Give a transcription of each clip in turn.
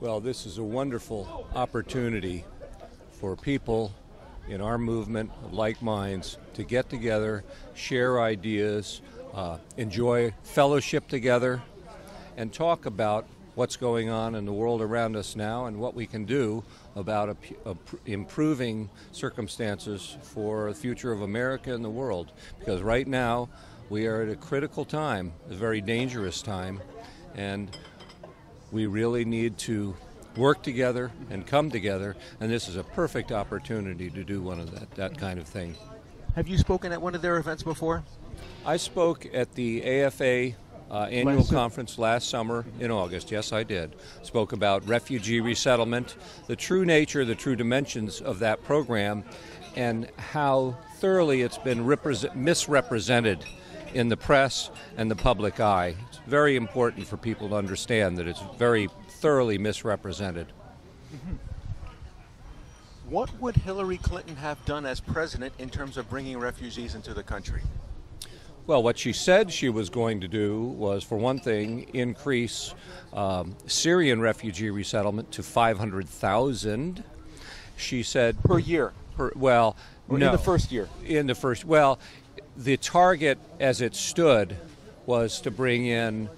Well, this is a wonderful opportunity for people in our movement of like minds to get together, share ideas, enjoy fellowship together, and talk about what's going on in the world around us now and what we can do about improving circumstances for the future of America and the world. Because right now we are at a critical time, a very dangerous time, and we really need to work together and come together, and this is a perfect opportunity to do one of that kind of thing. Have you spoken at one of their events before? I spoke at the AFA annual conference last summer in August. Yes, I did. Spoke about refugee resettlement, the true nature, the true dimensions of that program, and how thoroughly it's been misrepresented in the press and the public eye. It's very important for people to understand that it's very thoroughly misrepresented. Mm-hmm. What would Hillary Clinton have done as president in terms of bringing refugees into the country? Well, what she said she was going to do was, for one thing, increase Syrian refugee resettlement to 500,000. She said per year. Well, no, in the first year. Well, the target as it stood was to bring in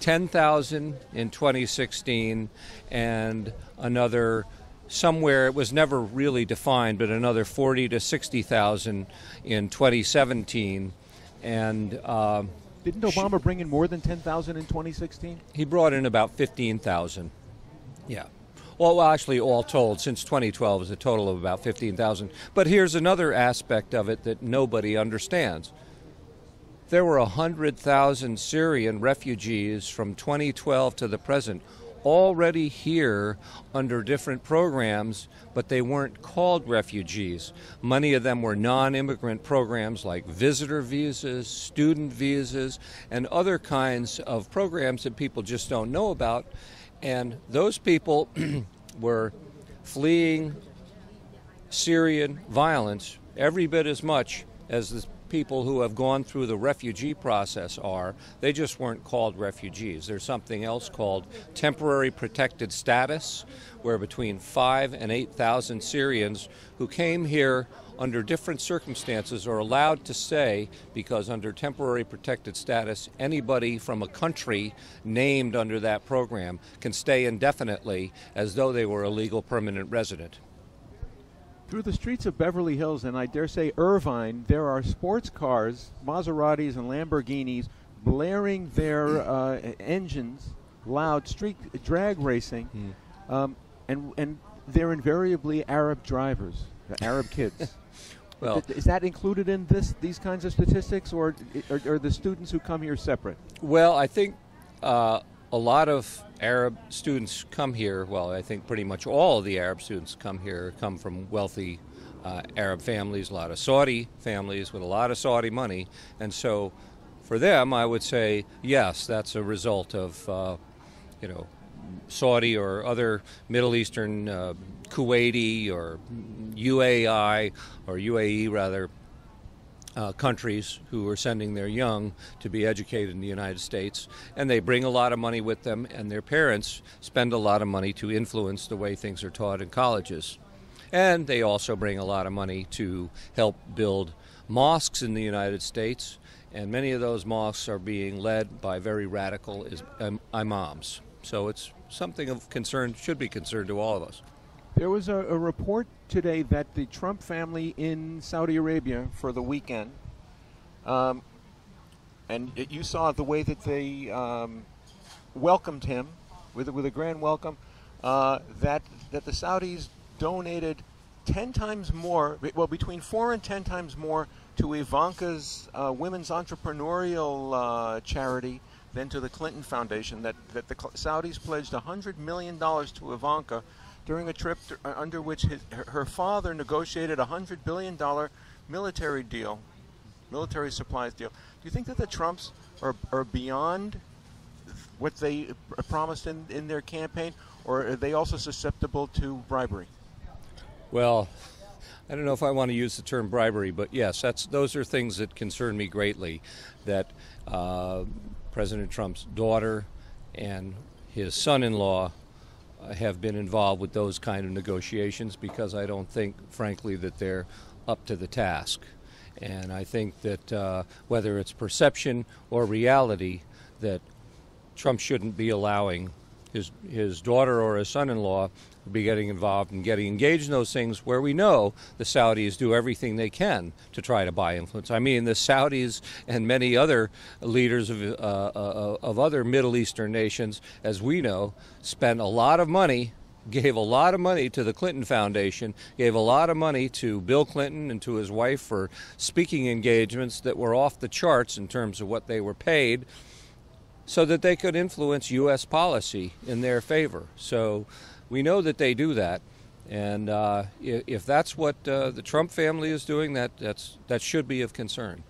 10,000 in 2016 and another. Somewhere, it was never really defined, but another 40 to 60,000 in 2017. And didn't Obama bring in more than 10,000 in 2016? He brought in about 15,000. Yeah. Well, actually, all told, since 2012, is a total of about 15,000. But here's another aspect of it that nobody understands. There were 100,000 Syrian refugees from 2012 to the present, already here under different programs, but they weren't called refugees. Many of them were non-immigrant programs like visitor visas, student visas, and other kinds of programs that people just don't know about. And those people were fleeing Syrian violence every bit as much as the people who have gone through the refugee process are. They just weren't called refugees. There's something else called temporary protected status, where between 5,000 and 8,000 Syrians who came here under different circumstances are allowed to stay, because under temporary protected status, anybody from a country named under that program can stay indefinitely as though they were a legal permanent resident. Through the streets of Beverly Hills, and I dare say Irvine, there are sports cars, Maseratis and Lamborghinis, blaring their engines, loud street drag racing, and they're invariably Arab drivers, Arab kids. Well, is that included in these kinds of statistics, or are the students who come here separate? Well, I think a lot of Arab students come here, well, I think pretty much all of the Arab students come here come from wealthy Arab families, a lot of Saudi families with a lot of Saudi money. And so for them, I would say, yes, that's a result of, you know, Saudi or other Middle Eastern, Kuwaiti or UAE countries who are sending their young to be educated in the United States, and they bring a lot of money with them, and their parents spend a lot of money to influence the way things are taught in colleges. And they also bring a lot of money to help build mosques in the United States, and many of those mosques are being led by very radical imams. So it's something of concern, should be concerned to all of us. There was a report today that the Trump family in Saudi Arabia for the weekend, and you saw the way that they welcomed him with a grand welcome, that the Saudis donated 10 times more, well, between 4 and 10 times more to Ivanka's women's entrepreneurial charity than to the Clinton Foundation, that the Saudis pledged $100 million to Ivanka during a trip under which her father negotiated a $100 billion military supplies deal. Do you think that the Trumps are beyond what they promised in their campaign, or are they also susceptible to bribery? Well, I don't know if I want to use the term bribery, but yes, those are things that concern me greatly, that President Trump's daughter and his son-in-law have been involved with those kind of negotiations, because I don't think, frankly, that they're up to the task. And I think that whether it's perception or reality, that Trump shouldn't be allowing his daughter or his son-in-law to be getting involved and getting engaged in those things where we know the Saudis do everything they can to try to buy influence. I mean, the Saudis and many other leaders of other Middle Eastern nations, as we know, spent a lot of money, gave a lot of money to the Clinton Foundation, gave a lot of money to Bill Clinton and to his wife for speaking engagements that were off the charts in terms of what they were paid, so that they could influence U.S. policy in their favor. So we know that they do that. And if that's what the Trump family is doing, that should be of concern.